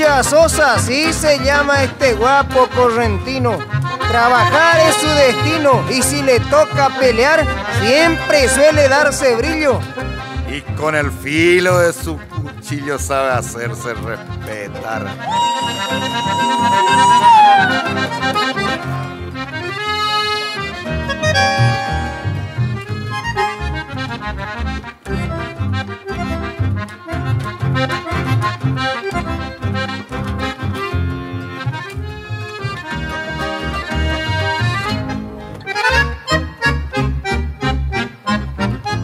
escucha, Sosa, así se llama este guapo correntino. Trabajar es su destino y si le toca pelear, siempre suele darse brillo. Y con el filo de su cuchillo sabe hacerse respetar.